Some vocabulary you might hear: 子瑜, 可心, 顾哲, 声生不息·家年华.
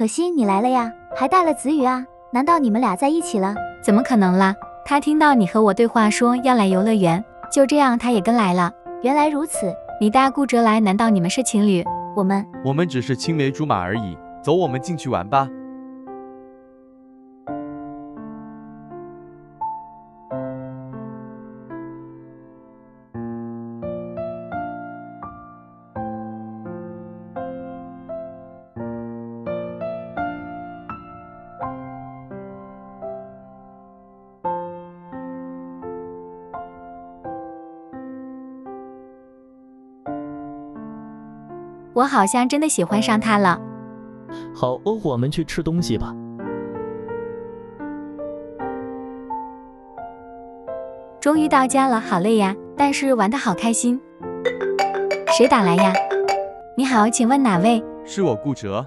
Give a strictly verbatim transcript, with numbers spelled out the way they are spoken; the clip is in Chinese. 可心，你来了呀，还带了子瑜啊？难道你们俩在一起了？怎么可能啦！他听到你和我对话说要来游乐园，就这样他也跟来了。原来如此，你带顾哲来，难道你们是情侣？我们我们只是青梅竹马而已。走，我们进去玩吧。 我好像真的喜欢上他了。好，我们去吃东西吧。终于到家了，好累呀，但是玩得好开心。谁打来呀？你好，请问哪位？是我顾哲。